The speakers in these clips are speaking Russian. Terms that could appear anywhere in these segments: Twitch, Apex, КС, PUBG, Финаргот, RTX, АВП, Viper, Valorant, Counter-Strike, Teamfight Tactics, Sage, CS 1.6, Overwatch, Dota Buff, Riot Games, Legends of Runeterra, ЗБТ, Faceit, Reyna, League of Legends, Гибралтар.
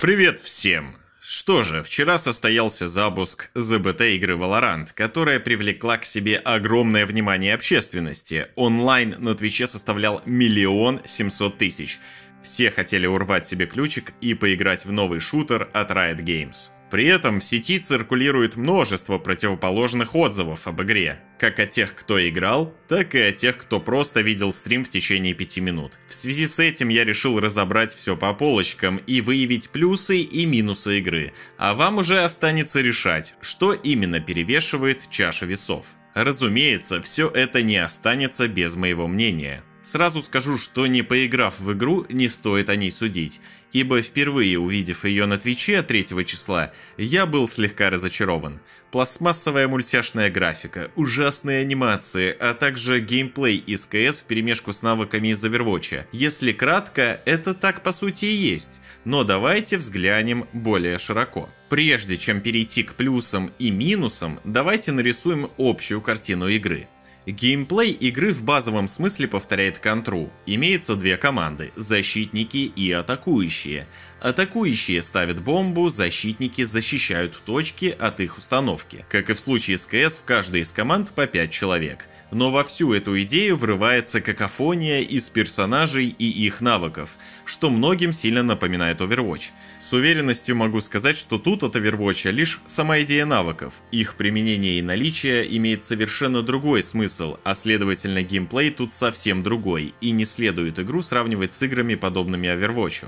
Привет всем! Что же, вчера состоялся запуск ЗБТ-игры Valorant, которая привлекла к себе огромное внимание общественности. Онлайн на Твиче составлял 1 700 000. Все хотели урвать себе ключик и поиграть в новый шутер от Riot Games. При этом в сети циркулирует множество противоположных отзывов об игре, как о тех, кто играл, так и о тех, кто просто видел стрим в течение 5 минут. В связи с этим я решил разобрать все по полочкам и выявить плюсы и минусы игры, а вам уже останется решать, что именно перевешивает чаша весов. Разумеется, все это не останется без моего мнения. Сразу скажу, что не поиграв в игру, не стоит о ней судить, ибо впервые увидев ее на Твиче 3 числа, я был слегка разочарован. Пластмассовая мультяшная графика, ужасные анимации, а также геймплей из CS вперемешку с навыками из Overwatch. Если кратко, это так по сути и есть, но давайте взглянем более широко. Прежде чем перейти к плюсам и минусам, давайте нарисуем общую картину игры. Геймплей игры в базовом смысле повторяет контру. Имеется 2 команды – защитники и атакующие. Атакующие ставят бомбу, защитники защищают точки от их установки. Как и в случае с КС, в каждой из команд по 5 человек. Но во всю эту идею врывается какофония из персонажей и их навыков, что многим сильно напоминает Overwatch. С уверенностью могу сказать, что тут от Overwatch лишь сама идея навыков. Их применение и наличие имеет совершенно другой смысл, а следовательно геймплей тут совсем другой, и не следует игру сравнивать с играми, подобными Overwatch.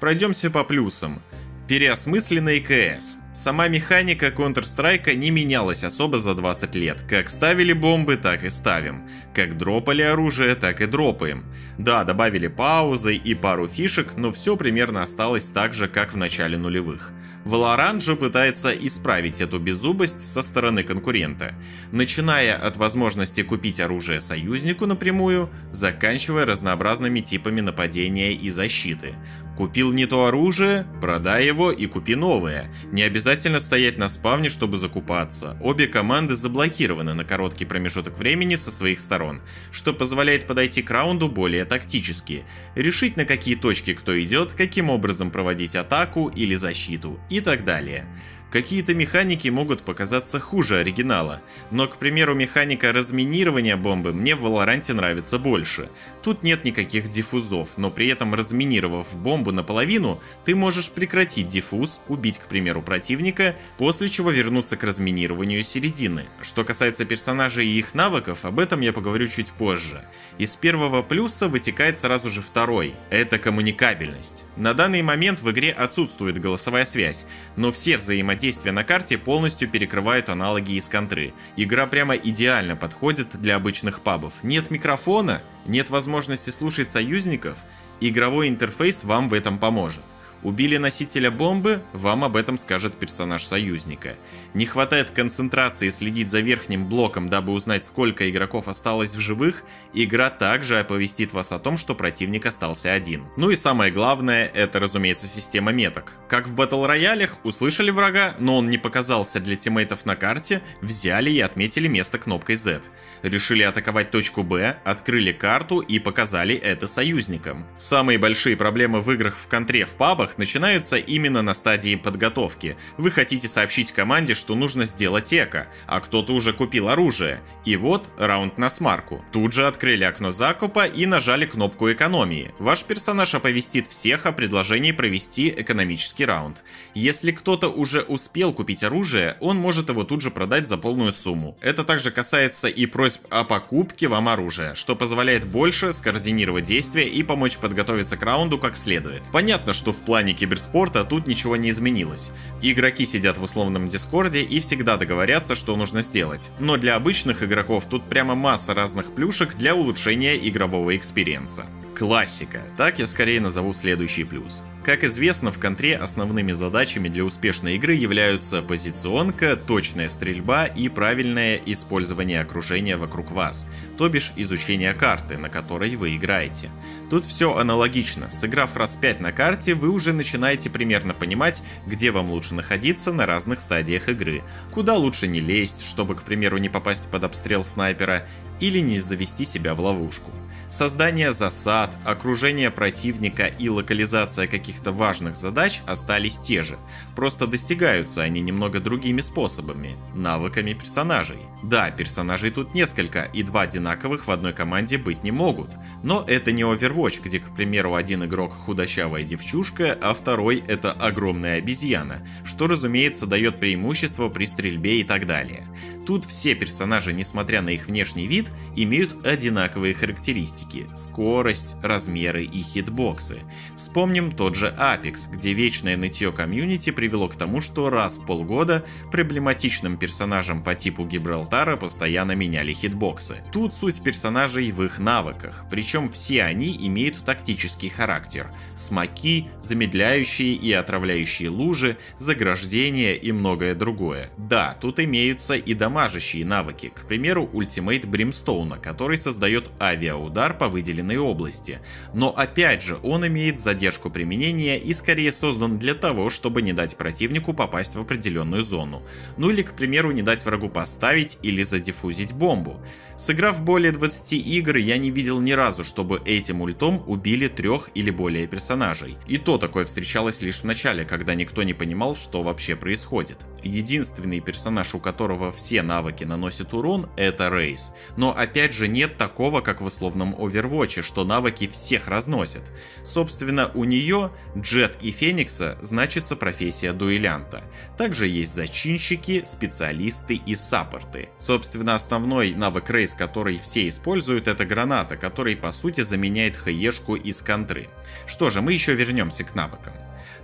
Пройдемся по плюсам. Переосмысленный КС. Сама механика Counter-Strike не менялась особо за 20 лет. Как ставили бомбы, так и ставим. Как дропали оружие, так и дропаем. Да, добавили паузы и пару фишек, но все примерно осталось так же, как в начале нулевых. Valorant же пытается исправить эту беззубость со стороны конкурента, начиная от возможности купить оружие союзнику напрямую, заканчивая разнообразными типами нападения и защиты. Купил не то оружие, продай его и купи новое. Не обязательно стоять на спавне, чтобы закупаться. Обе команды заблокированы на короткий промежуток времени со своих сторон, что позволяет подойти к раунду более тактически, решить, на какие точки кто идет, каким образом проводить атаку или защиту и так далее. Какие-то механики могут показаться хуже оригинала, но, к примеру, механика разминирования бомбы мне в Valorant нравится больше. Тут нет никаких диффузов, но при этом, разминировав бомбу наполовину, ты можешь прекратить диффуз, убить, к примеру, противника, после чего вернуться к разминированию середины. Что касается персонажей и их навыков, об этом я поговорю чуть позже. Из первого плюса вытекает сразу же второй – это коммуникабельность. На данный момент в игре отсутствует голосовая связь, но все взаимодействия на карте полностью перекрывают аналоги из контры. Игра прямо идеально подходит для обычных пабов. Нет микрофона, нет возможности слушать союзников, игровой интерфейс вам в этом поможет. Убили носителя бомбы, вам об этом скажет персонаж союзника. Не хватает концентрации следить за верхним блоком, дабы узнать, сколько игроков осталось в живых, игра также оповестит вас о том, что противник остался один. Ну и самое главное, это, разумеется, система меток. Как в батл роялях, услышали врага, но он не показался для тиммейтов на карте, взяли и отметили место кнопкой Z. Решили атаковать точку Б, открыли карту и показали это союзникам. Самые большие проблемы в играх в контре в пабах начинаются именно на стадии подготовки. Вы хотите сообщить команде, что нужно сделать эко, а кто-то уже купил оружие. И вот раунд на смарку. Тут же открыли окно закупа и нажали кнопку экономии. Ваш персонаж оповестит всех о предложении провести экономический раунд. Если кто-то уже успел купить оружие, он может его тут же продать за полную сумму. Это также касается и просьб о покупке вам оружия, что позволяет больше скоординировать действия и помочь подготовиться к раунду как следует. Понятно, что в плане киберспорта тут ничего не изменилось. Игроки сидят в условном дискорде и всегда договорятся, что нужно сделать. Но для обычных игроков тут прямо масса разных плюшек для улучшения игрового экспириенса. Классика. Так я скорее назову следующий плюс. Как известно, в контре основными задачами для успешной игры являются позиционка, точная стрельба и правильное использование окружения вокруг вас, то бишь изучение карты, на которой вы играете. Тут все аналогично, сыграв раз 5 на карте, вы уже начинаете примерно понимать, где вам лучше находиться на разных стадиях игры, куда лучше не лезть, чтобы, к примеру, не попасть под обстрел снайпера или не завести себя в ловушку. Создание засад, окружение противника и локализация каких-то каких-то важных задач остались те же, просто достигаются они немного другими способами, навыками персонажей. Да, персонажей тут несколько, и два одинаковых в одной команде быть не могут, но это не Overwatch, где, к примеру, один игрок худощавая девчушка, а второй это огромная обезьяна, что, разумеется, дает преимущество при стрельбе и так далее. Тут все персонажи, несмотря на их внешний вид, имеют одинаковые характеристики – скорость, размеры и хитбоксы. Вспомним тот же Apex, где вечное нытье комьюнити привело к тому, что раз в полгода проблематичным персонажам по типу Гибралтара постоянно меняли хитбоксы. Тут суть персонажей в их навыках, причем все они имеют тактический характер – смоки, замедляющие и отравляющие лужи, заграждения и многое другое. Да, тут имеются и дамажащие навыки, к примеру, ультимейт Бримстоуна, который создает авиаудар по выделенной области, но опять же он имеет задержку применения и скорее создан для того, чтобы не дать противнику попасть в определенную зону, ну или, к примеру, не дать врагу поставить или задиффузить бомбу. Сыграв более 20 игр, я не видел ни разу, чтобы этим ультом убили 3 или более персонажей, и то такое встречалось лишь в начале, когда никто не понимал, что вообще происходит. Единственный персонаж, у которого все навыки наносят урон, это Рейс, но опять же нет такого, как в условном Overwatch, что навыки всех разносят. Собственно, у нее, Джет и Феникса, значится профессия дуэлянта. Также есть зачинщики, специалисты и саппорты. Собственно, основной навык Рейс, который все используют, это граната, который по сути заменяет хаешку из контры. Что же, мы еще вернемся к навыкам.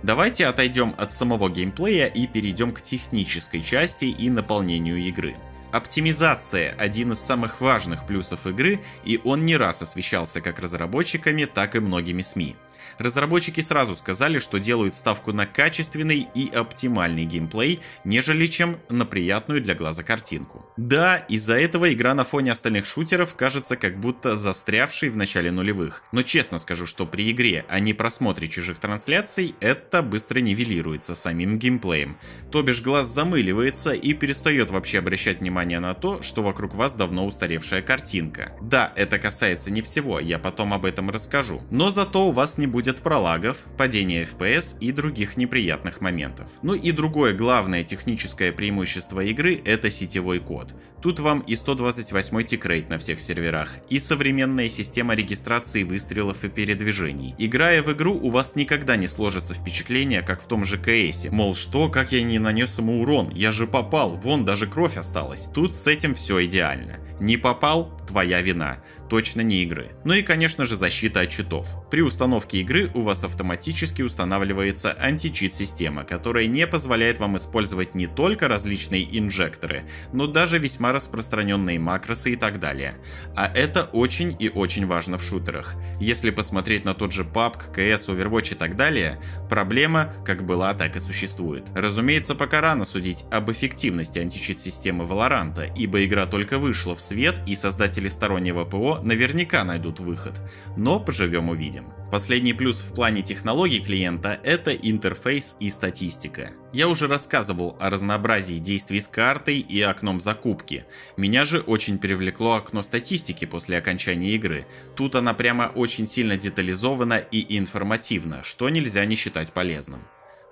Давайте отойдем от самого геймплея и перейдем к технической части и наполнению игры. Оптимизация – один из самых важных плюсов игры, и он не раз освещался как разработчиками, так и многими СМИ. Разработчики сразу сказали, что делают ставку на качественный и оптимальный геймплей, нежели чем на приятную для глаза картинку. Да, из-за этого игра на фоне остальных шутеров кажется как будто застрявшей в начале нулевых, но честно скажу, что при игре, а не просмотре чужих трансляций, это быстро нивелируется самим геймплеем. То бишь глаз замыливается и перестает вообще обращать внимание на то, что вокруг вас давно устаревшая картинка. Да, это касается не всего, я потом об этом расскажу, но зато у вас не будет пролагов, падения FPS и других неприятных моментов. Ну и другое главное техническое преимущество игры — это сетевой код. Тут вам и 128 тикрейт на всех серверах, и современная система регистрации выстрелов и передвижений. Играя в игру, у вас никогда не сложится впечатление, как в том же КСе, мол, что, как я не нанес ему урон, я же попал, вон даже кровь осталась. Тут с этим все идеально. Не попал — твоя вина, точно не игры. Ну и, конечно же, защита от читов. При установке игры у вас автоматически устанавливается античит-система, которая не позволяет вам использовать не только различные инжекторы, но даже весьма распространенные макросы и так далее. А это очень и очень важно в шутерах. Если посмотреть на тот же PUBG, CS, Overwatch и так далее, проблема как была, так и существует. Разумеется, пока рано судить об эффективности античит-системы Valorant, ибо игра только вышла в свет, и создатели стороннего ПО наверняка найдут выход, но поживем увидим. Последний плюс в плане технологий клиента — это интерфейс и статистика. Я уже рассказывал о разнообразии действий с картой и окном закупки. Меня же очень привлекло окно статистики после окончания игры. Тут она прямо очень сильно детализована и информативна, что нельзя не считать полезным.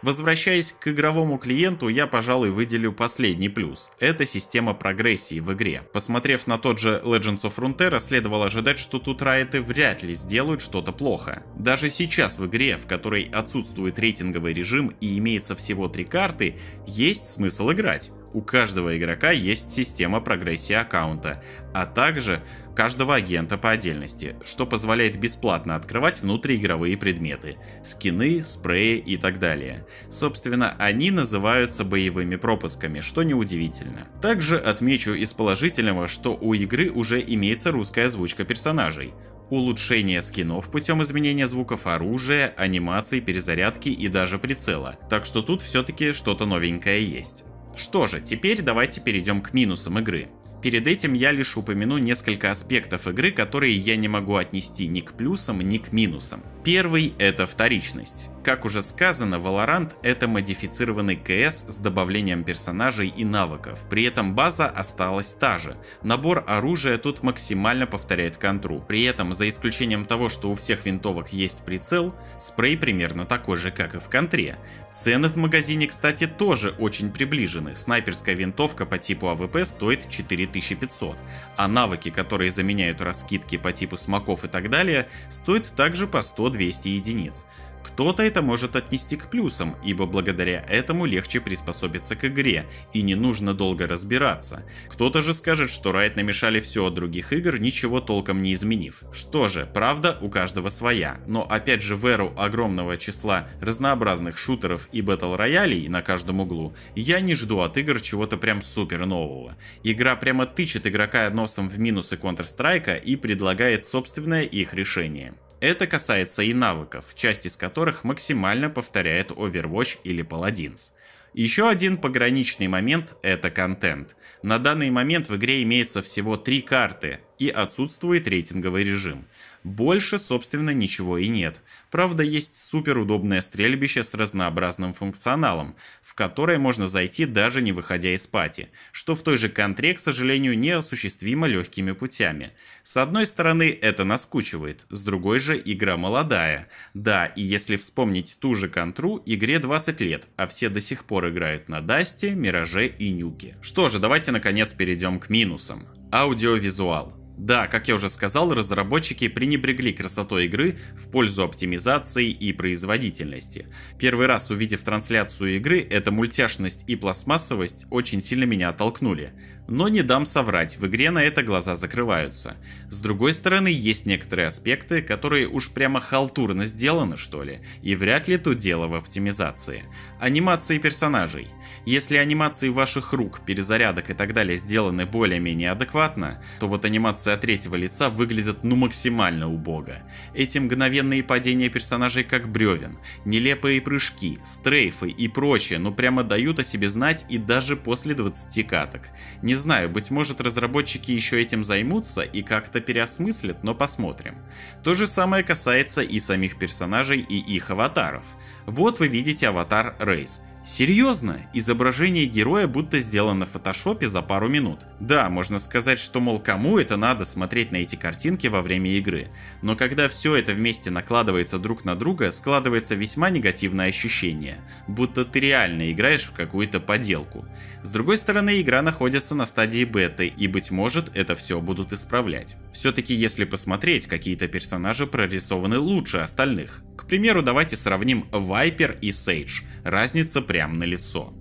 Возвращаясь к игровому клиенту, я, пожалуй, выделю последний плюс. Это система прогрессии в игре. Посмотрев на тот же Legends of Runeterra, следовало ожидать, что тут Riot вряд ли сделают что-то плохо. Даже сейчас в игре, в которой отсутствует рейтинговый режим и имеется всего 3 карты, есть смысл играть. У каждого игрока есть система прогрессии аккаунта, а также каждого агента по отдельности, что позволяет бесплатно открывать внутриигровые предметы – скины, спреи и так далее. Собственно, они называются боевыми пропусками, что неудивительно. Также отмечу из положительного, что у игры уже имеется русская озвучка персонажей. Улучшение скинов путем изменения звуков оружия, анимации, перезарядки и даже прицела. Так что тут все-таки что-то новенькое есть. Что же, теперь давайте перейдем к минусам игры. Перед этим я лишь упомяну несколько аспектов игры, которые я не могу отнести ни к плюсам, ни к минусам. Первый — это вторичность. Как уже сказано, Valorant — это модифицированный КС с добавлением персонажей и навыков. При этом база осталась та же. Набор оружия тут максимально повторяет контру. При этом, за исключением того, что у всех винтовок есть прицел, спрей примерно такой же, как и в контре. Цены в магазине, кстати, тоже очень приближены. Снайперская винтовка по типу АВП стоит 4500, а навыки, которые заменяют раскидки по типу смоков и так далее, стоят также по 100-200 единиц. Кто-то это может отнести к плюсам, ибо благодаря этому легче приспособиться к игре и не нужно долго разбираться. Кто-то же скажет, что Riot намешали все от других игр, ничего толком не изменив. Что же, правда у каждого своя, но опять же в эру огромного числа разнообразных шутеров и бэтл-роялей на каждом углу, я не жду от игр чего-то прям супер нового. Игра прямо тычет игрока носом в минусы Counter-Strike и предлагает собственное их решение. Это касается и навыков, часть из которых максимально повторяет Overwatch или Paladins. Еще один пограничный момент – это контент. На данный момент в игре имеется всего 3 карты и отсутствует рейтинговый режим. Больше, собственно, ничего и нет. Правда, есть суперудобное стрельбище с разнообразным функционалом, в которое можно зайти даже не выходя из пати, что в той же контре, к сожалению, неосуществимо легкими путями. С одной стороны, это наскучивает, с другой же, игра молодая. Да, и если вспомнить ту же контру, игре 20 лет, а все до сих пор играют на Дасте, Мираже и Нюке. Что же, давайте наконец перейдем к минусам. Аудиовизуал. Да, как я уже сказал, разработчики пренебрегли красотой игры в пользу оптимизации и производительности. Первый раз, увидев трансляцию игры, эта мультяшность и пластмассовость очень сильно меня оттолкнули. Но не дам соврать, в игре на это глаза закрываются. С другой стороны, есть некоторые аспекты, которые уж прямо халтурно сделаны, что ли, и вряд ли тут дело в оптимизации. Анимации персонажей. Если анимации ваших рук, перезарядок и так далее сделаны более-менее адекватно, то вот анимация от третьего лица выглядит ну максимально убого. Эти мгновенные падения персонажей как бревен, нелепые прыжки, стрейфы и прочее, ну прямо дают о себе знать и даже после 20 каток. Не знаю, быть может, разработчики еще этим займутся и как-то переосмыслят, но посмотрим. То же самое касается и самих персонажей, и их аватаров. Вот вы видите аватар Рейс. Серьезно, изображение героя будто сделано в фотошопе за пару минут. Да, можно сказать, что мол кому это надо смотреть на эти картинки во время игры, но когда все это вместе накладывается друг на друга, складывается весьма негативное ощущение, будто ты реально играешь в какую-то поделку. С другой стороны, игра находится на стадии беты и, быть может, это все будут исправлять. Все-таки если посмотреть, какие-то персонажи прорисованы лучше остальных. К примеру, давайте сравним Viper и Sage, разница прям на лицо.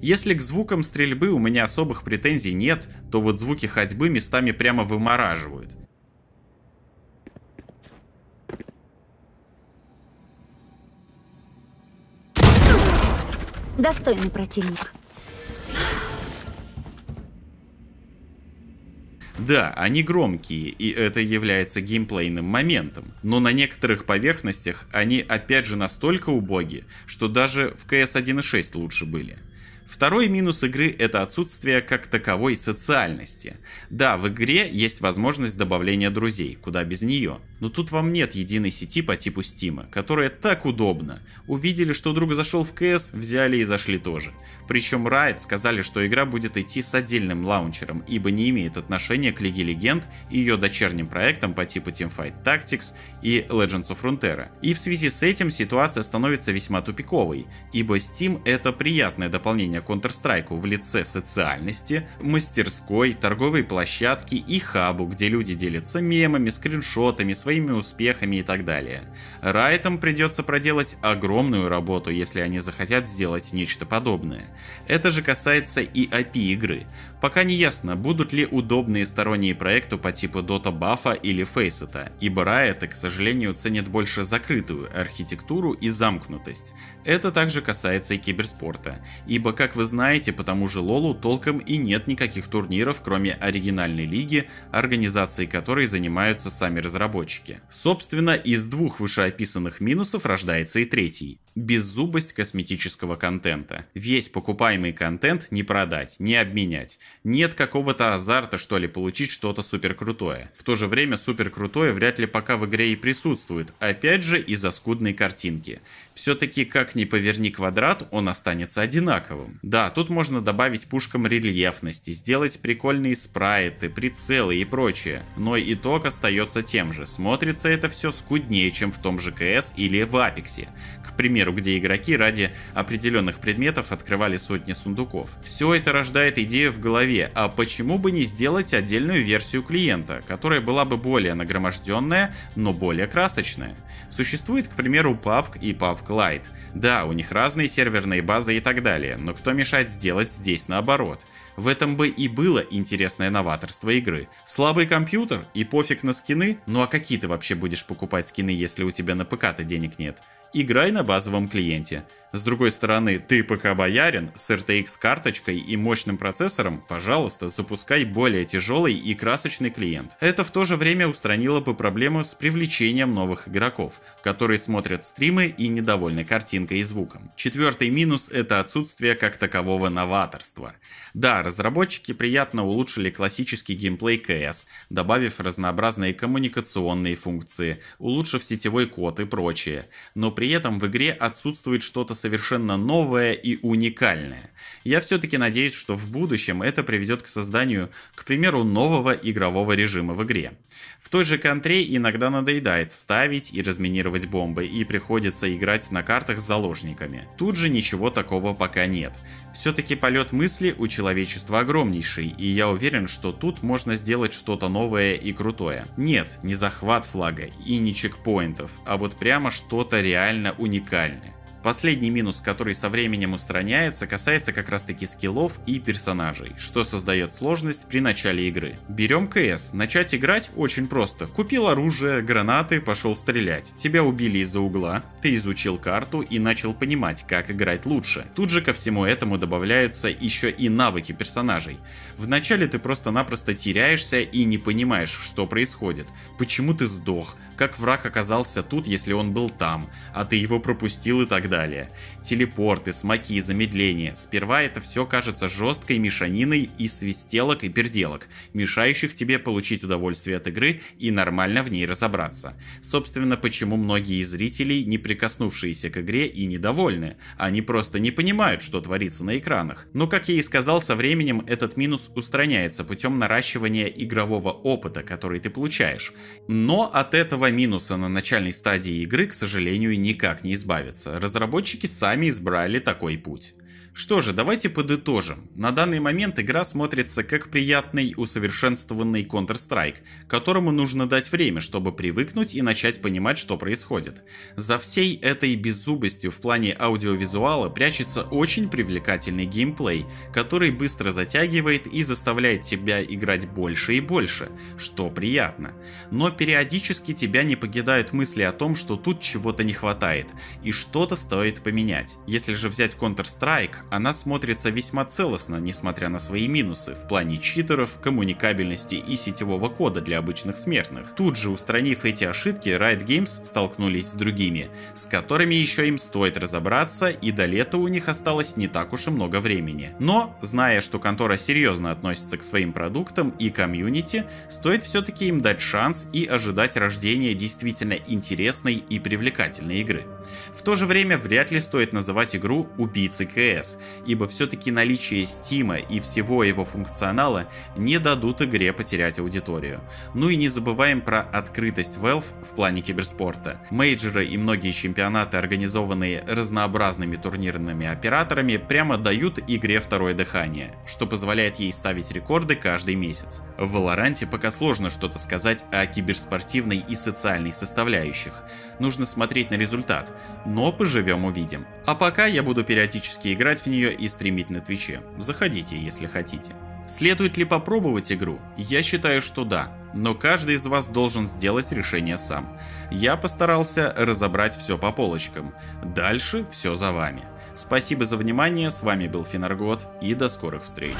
Если к звукам стрельбы у меня особых претензий нет, то вот звуки ходьбы местами прямо вымораживают. Достойный противник. Да, они громкие, и это является геймплейным моментом, но на некоторых поверхностях они опять же настолько убоги, что даже в CS 1.6 лучше были. Второй минус игры — это отсутствие как таковой социальности. Да, в игре есть возможность добавления друзей, куда без нее. Но тут вам нет единой сети по типу Steam, которая так удобна. Увидели, что друг зашел в CS, взяли и зашли тоже. Причем Riot сказали, что игра будет идти с отдельным лаунчером, ибо не имеет отношения к Лиге Легенд и ее дочерним проектам по типу Teamfight Tactics и Legends of Runeterra. И в связи с этим ситуация становится весьма тупиковой, ибо Steam — это приятное дополнение Counter-Strike в лице социальности, мастерской, торговой площадки и хабу, где люди делятся мемами, скриншотами, своими успехами и так далее. Riot'ам придется проделать огромную работу, если они захотят сделать нечто подобное. Это же касается и API игры. Пока не ясно, будут ли удобные сторонние проекты по типу Dota Buff или Faceit, ибо Riot, к сожалению, ценит больше закрытую архитектуру и замкнутость. Это также касается и киберспорта, ибо, как вы знаете, по тому же Лолу толком и нет никаких турниров, кроме оригинальной лиги, организацией которой занимаются сами разработчики. Собственно, из двух вышеописанных минусов рождается и третий. беззубость косметического контента. Весь покупаемый контент не продать, не обменять. Нет какого-то азарта, что ли, получить что-то суперкрутое. В то же время суперкрутое вряд ли пока в игре и присутствует, опять же из-за скудной картинки. Все-таки как ни поверни квадрат, он останется одинаковым. Да, тут можно добавить пушкам рельефности, сделать прикольные спрайты, прицелы и прочее, но итог остается тем же. Смотрится это все скуднее, чем в том же CS или в Апексе, к примеру, где игроки ради определенных предметов открывали сотни сундуков. Все это рождает идею в голове, а почему бы не сделать отдельную версию клиента, которая была бы более нагроможденная, но более красочная. Существует, к примеру, PUBG и PUBG Lite. Да, у них разные серверные базы и так далее, но кто мешает сделать здесь наоборот? В этом бы и было интересное новаторство игры. Слабый компьютер и пофиг на скины? Ну а какие ты вообще будешь покупать скины, если у тебя на ПК-то денег нет? Играй на базовом клиенте. С другой стороны, ты ПК-боярин, с RTX-карточкой и мощным процессором, пожалуйста, запускай более тяжелый и красочный клиент. Это в то же время устранило бы проблему с привлечением новых игроков, которые смотрят стримы и недовольны картинкой и звуком. Четвертый минус – это отсутствие как такового новаторства. Да, разработчики приятно улучшили классический геймплей CS, добавив разнообразные коммуникационные функции, улучшив сетевой код и прочее, но при этом в игре отсутствует что-то совершенно новое и уникальное. Я все-таки надеюсь, что в будущем это приведет к созданию, к примеру, нового игрового режима в игре. В той же контре иногда надоедает ставить и разминировать бомбы, и приходится играть на картах с заложниками. Тут же ничего такого пока нет. Все-таки полет мысли у человечества огромнейший, и я уверен, что тут можно сделать что-то новое и крутое. Нет, не захват флага и не чекпоинтов, а вот прямо что-то реально уникальное. Последний минус, который со временем устраняется, касается как раз таки скиллов и персонажей, что создает сложность при начале игры. Берем КС. Начать играть очень просто. Купил оружие, гранаты, пошел стрелять. Тебя убили из-за угла, ты изучил карту и начал понимать, как играть лучше. Тут же ко всему этому добавляются еще и навыки персонажей. Вначале ты просто-напросто теряешься и не понимаешь, что происходит. Почему ты сдох? Как враг оказался тут, если он был там? А ты его пропустил и так далее. Телепорты, смоки, замедления. Сперва это все кажется жесткой мешаниной из свистелок и перделок, мешающих тебе получить удовольствие от игры и нормально в ней разобраться. Собственно, почему многие из зрителей, не прикоснувшиеся к игре, и недовольны. Они просто не понимают, что творится на экранах. Но, как я и сказал, со временем этот минус устраняется путем наращивания игрового опыта, который ты получаешь. Но от этого минуса на начальной стадии игры, к сожалению, никак не избавиться. Разработчики сами избрали такой путь. Что же, давайте подытожим. На данный момент игра смотрится как приятный, усовершенствованный Counter-Strike, которому нужно дать время, чтобы привыкнуть и начать понимать, что происходит. За всей этой беззубостью в плане аудиовизуала прячется очень привлекательный геймплей, который быстро затягивает и заставляет тебя играть больше и больше, что приятно. Но периодически тебя не покидают мысли о том, что тут чего-то не хватает и что-то стоит поменять. Если же взять Counter-Strike, она смотрится весьма целостно, несмотря на свои минусы в плане читеров, коммуникабельности и сетевого кода для обычных смертных. Тут же, устранив эти ошибки, Riot Games столкнулись с другими, с которыми еще им стоит разобраться, и до лета у них осталось не так уж и много времени. Но, зная, что контора серьезно относится к своим продуктам и комьюнити, стоит все-таки им дать шанс и ожидать рождения действительно интересной и привлекательной игры. В то же время вряд ли стоит называть игру «убийцей КС», ибо все-таки наличие Steam и всего его функционала не дадут игре потерять аудиторию. Ну и не забываем про открытость Valve в плане киберспорта. Мейджоры и многие чемпионаты, организованные разнообразными турнирными операторами, прямо дают игре второе дыхание, что позволяет ей ставить рекорды каждый месяц. В Valorant пока сложно что-то сказать о киберспортивной и социальной составляющих. Нужно смотреть на результат, но поживем увидим. А пока я буду периодически играть в нее и стримить на Твиче. Заходите, если хотите. Следует ли попробовать игру? Я считаю, что да. Но каждый из вас должен сделать решение сам. Я постарался разобрать все по полочкам. Дальше все за вами. Спасибо за внимание, с вами был Финаргот и до скорых встреч.